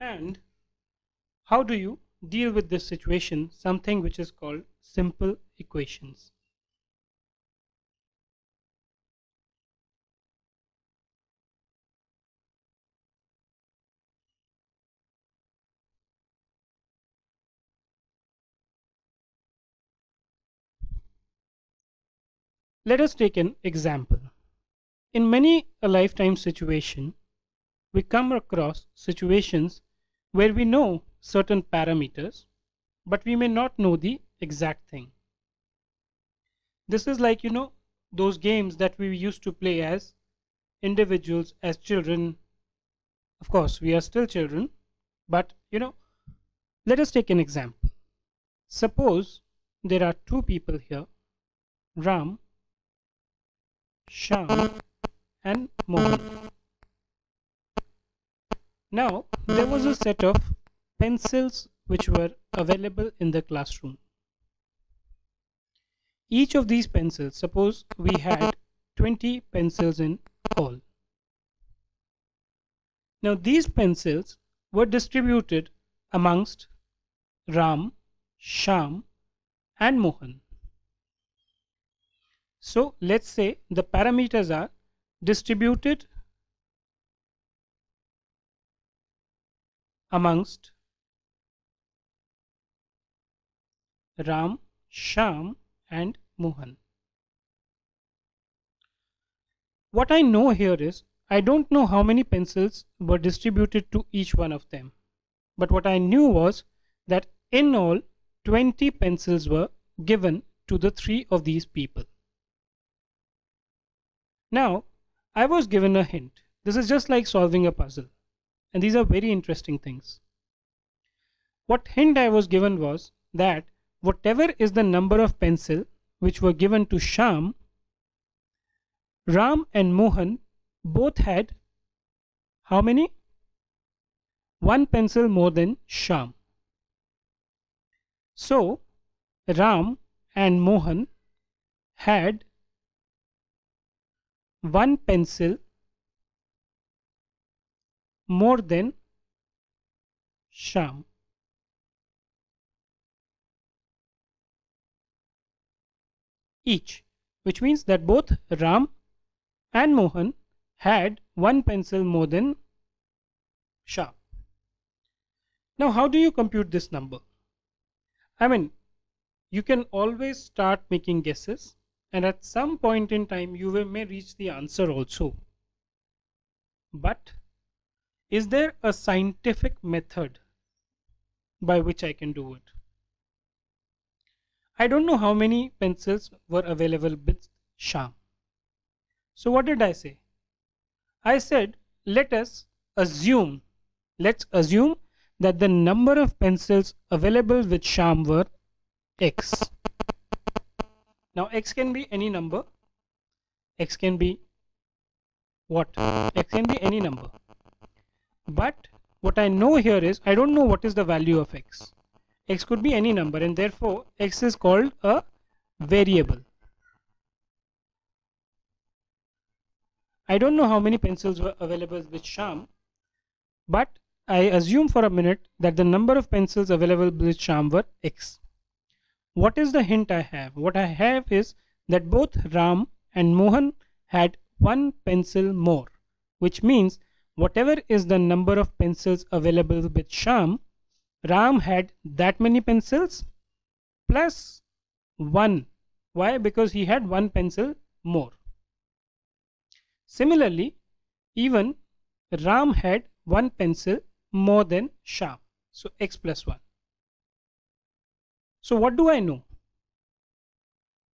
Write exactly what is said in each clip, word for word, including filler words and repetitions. And how do you deal with this situation? Something which is called simple equations. Let us take an example. In many a lifetime situation, we come across situations where we know certain parameters, but we may not know the exact thing. This is like, you know, those games that we used to play as individuals, as children. Of course, we are still children, but you know, let us take an example. Suppose there are two people here, Ram, Shyam and Mohan. Now, there was a set of pencils which were available in the classroom. Each of these pencils, suppose we had twenty pencils in all. Now, these pencils were distributed amongst Ram, Shyam and Mohan. So let's say the parameters are distributed amongst Ram, Shyam and Mohan. What I know here is, I don't know how many pencils were distributed to each one of them. But what I knew was that in all, twenty pencils were given to the three of these people. Now, I was given a hint. This is just like solving a puzzle, and these are very interesting things. What hint I was given was that whatever is the number of pencil which were given to Shyam, Ram and Mohan both had how many? One pencil more than Shyam. So, Ram and Mohan had one pencil more than Shyam. Each, which means that both Ram and Mohan had one pencil more than Shyam. Now, how do you compute this number? I mean, you can always start making guesses, and at some point in time you may reach the answer also. But is there a scientific method by which I can do it? I don't know how many pencils were available with Shyam. So what did I say? I said, let us assume, let's assume that the number of pencils available with Shyam were X. Now, X can be any number. X can be what? X can be any number. But what I know here is, I don't know what is the value of X. X could be any number, and therefore X is called a variable. I don't know how many pencils were available with Shyam, but I assume for a minute that the number of pencils available with Shyam were X. What is the hint I have? What I have is that both Ram and Mohan had one pencil more, which means whatever is the number of pencils available with Shyam, Ram had that many pencils plus one. Why? Because he had one pencil more. Similarly, even Ram had one pencil more than Shyam. So X plus one. So what do I know?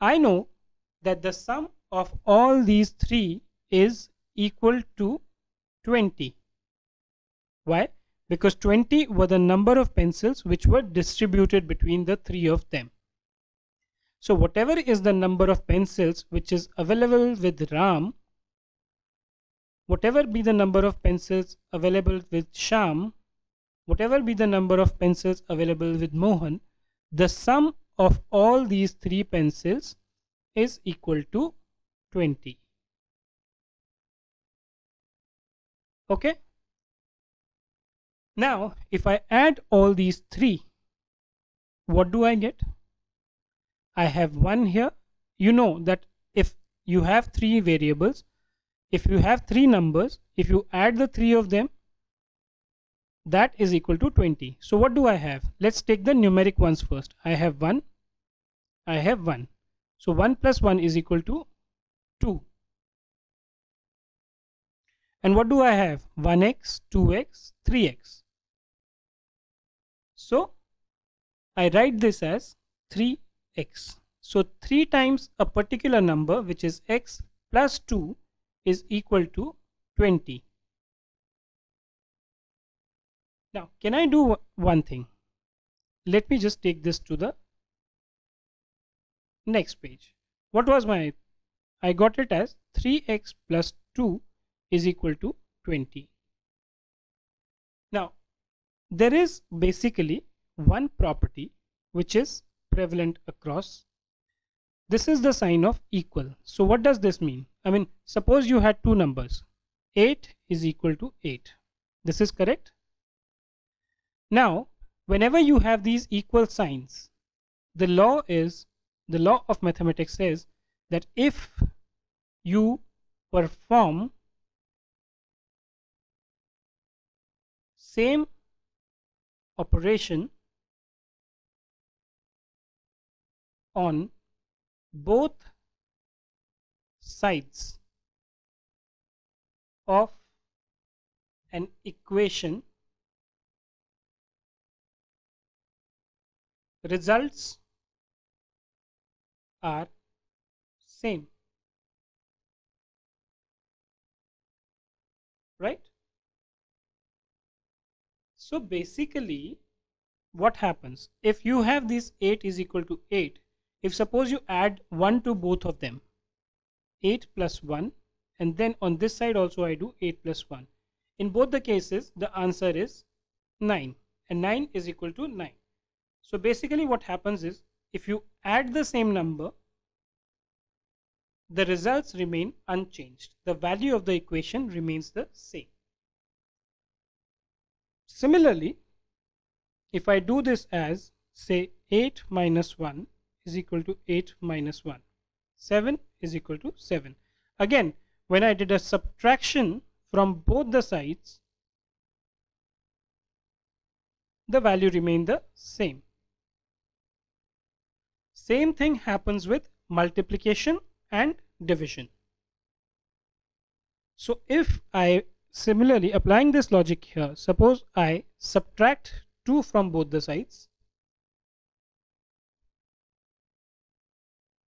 I know that the sum of all these three is equal to twenty. Why? Because twenty were the number of pencils which were distributed between the three of them. So whatever is the number of pencils which is available with Ram, whatever be the number of pencils available with Shyam, whatever be the number of pencils available with Mohan, the sum of all these three pencils is equal to twenty. Okay? Now, if I add all these three, what do I get? I have one here. You know that if you have three variables, if you have three numbers, if you add the three of them, that is equal to twenty. So what do I have? Let's take the numeric ones first. I have one, I have one. So one plus one is equal to two. And what do I have? one x, two x, three x. So I write this as three x. So three times a particular number, which is x, plus two is equal to twenty. Now, can I do one thing? Let me just take this to the next page. What was my? I got it as three x plus two is equal to twenty. Now, there is basically one property which is prevalent across. This is the sign of equal. So what does this mean? I mean, suppose you had two numbers. eight is equal to eight. This is correct. Now, whenever you have these equal signs, the law is, the law of mathematics says that if you perform same operation on both sides of an equation, results are same, right? So basically what happens, if you have this eight is equal to eight, if suppose you add one to both of them, eight plus one, and then on this side also I do eight plus one, in both the cases the answer is nine, and nine is equal to nine. So basically what happens is, if you add the same number, the results remain unchanged. The value of the equation remains the same. Similarly, if I do this as, say, eight minus one is equal to eight minus one, seven is equal to seven. Again, when I did a subtraction from both the sides, the value remained the same. Same thing happens with multiplication and division. So if I, similarly applying this logic here, suppose I subtract two from both the sides.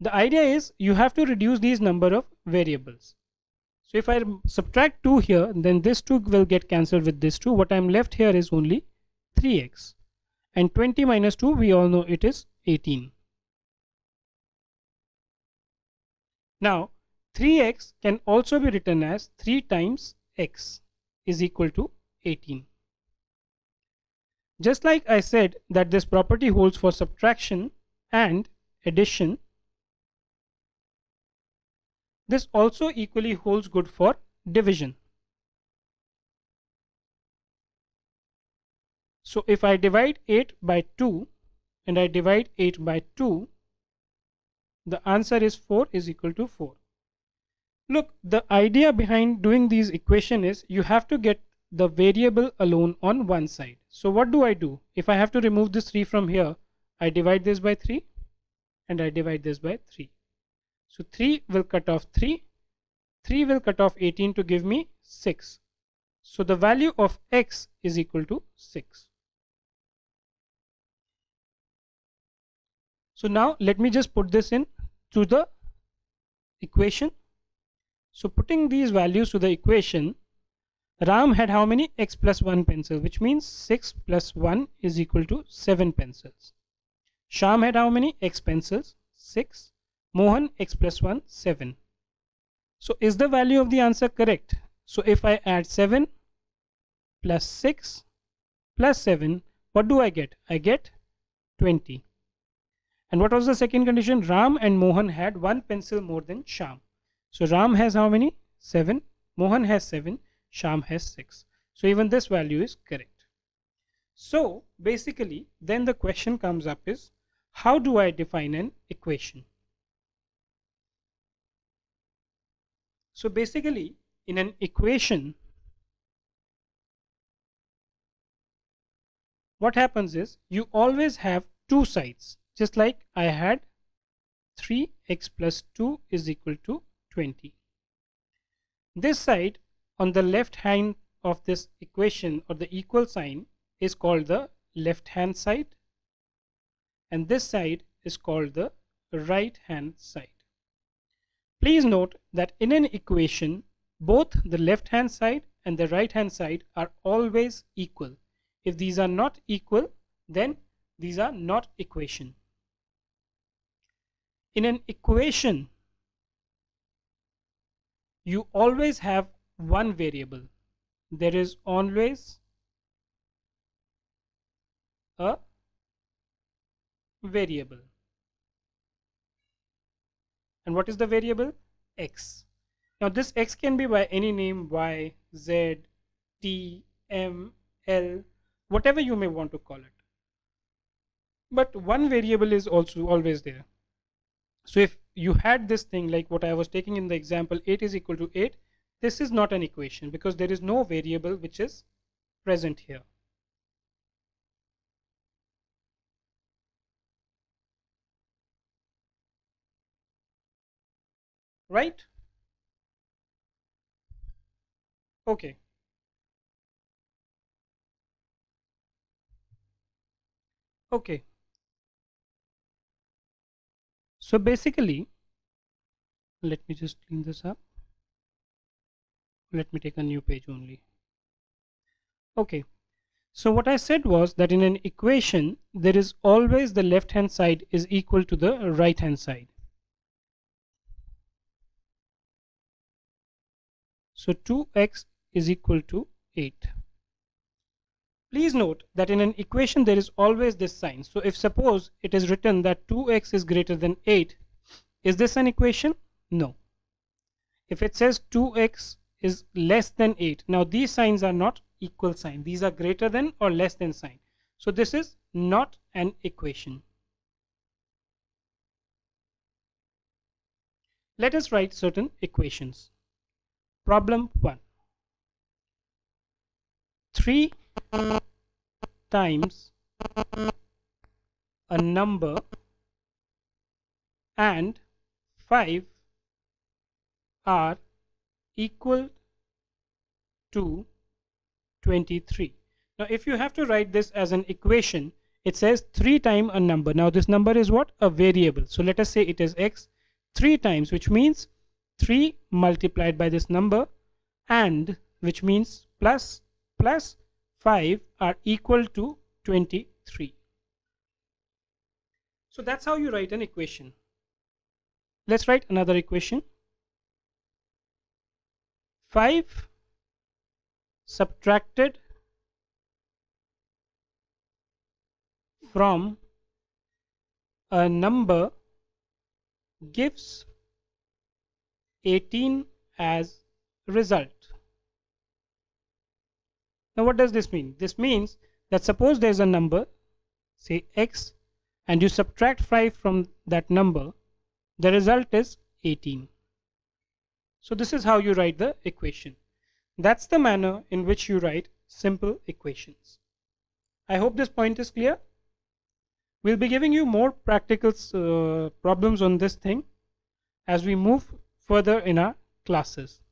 The idea is you have to reduce these number of variables. So if I subtract two here, then this two will get cancelled with this two. What I am left here is only three x, and twenty minus two, we all know it is eighteen. Now, three x can also be written as three times x is equal to eighteen. Just like I said that this property holds for subtraction and addition, this also equally holds good for division. So if I divide eight by two, and I divide eight by two, the answer is four is equal to four. Look, the idea behind doing these equations is you have to get the variable alone on one side. So what do I do? If I have to remove this three from here, I divide this by three, and I divide this by three. So three will cut off three, three will cut off eighteen to give me six. So the value of x is equal to six. So now let me just put this in to the equation. So putting these values to the equation, Ram had how many? X plus one pencil, which means six plus one is equal to seven pencils. Shyam had how many? X pencils, six. Mohan, x plus one, seven. So is the value of the answer correct? So if I add seven plus six plus seven, what do I get? I get twenty. And what was the second condition? Ram and Mohan had one pencil more than Shyam. So Ram has how many? seven. Mohan has seven. Shyam has six. So even this value is correct. So basically then the question comes up is, how do I define an equation? So basically in an equation, what happens is you always have two sides, just like I had three x plus two is equal to twenty. This side on the left hand of this equation, or the equal sign, is called the left hand side, and this side is called the right hand side. Please note that in an equation, both the left hand side and the right hand side are always equal. If these are not equal, then these are not equation. In an equation, you always have one variable. There is always a variable. And what is the variable? X. Now this X can be by any name, Y, Z, T, M, L, whatever you may want to call it. But one variable is also always there. So if you had this thing like what I was taking in the example, eight is equal to eight, this is not an equation because there is no variable which is present here. Right? Okay. Okay. So basically, let me just clean this up. Let me take a new page only. Okay. So what I said was that in an equation, there is always the left hand side is equal to the right hand side. So two x is equal to eight. Please note that in an equation there is always this sign. So if suppose it is written that two x is greater than eight, is this an equation? No. If it says two x is less than eight, now these signs are not equal sign. These are greater than or less than sign. So this is not an equation. Let us write certain equations. Problem one. Three times a number and five are equal to twenty-three. Now if you have to write this as an equation, it says three times a number. Now this number is what? A variable. So let us say it is X three times, which means three multiplied by this number, and which means plus plus five are equal to twenty-three. So that's how you write an equation. Let's write another equation. five subtracted from a number gives eighteen as result. Now what does this mean? This means that suppose there is a number, say X, and you subtract five from that number, the result is eighteen. So this is how you write the equation. That's the manner in which you write simple equations. I hope this point is clear. We'll be giving you more practical uh, problems on this thing as we move further in our classes.